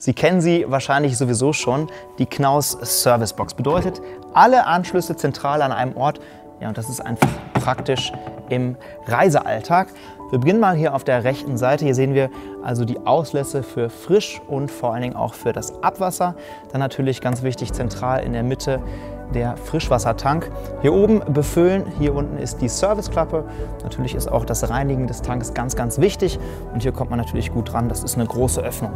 Sie kennen sie wahrscheinlich sowieso schon, die Knaus Servicebox. Bedeutet, alle Anschlüsse zentral an einem Ort. Ja, und das ist einfach praktisch im Reisealltag. Wir beginnen mal hier auf der rechten Seite. Hier sehen wir also die Auslässe für Frisch- und vor allen Dingen auch für das Abwasser. Dann natürlich ganz wichtig zentral in der Mitte der Frischwassertank. Hier oben befüllen, hier unten ist die Serviceklappe. Natürlich ist auch das Reinigen des Tanks ganz, ganz wichtig. Und hier kommt man natürlich gut dran. Das ist eine große Öffnung.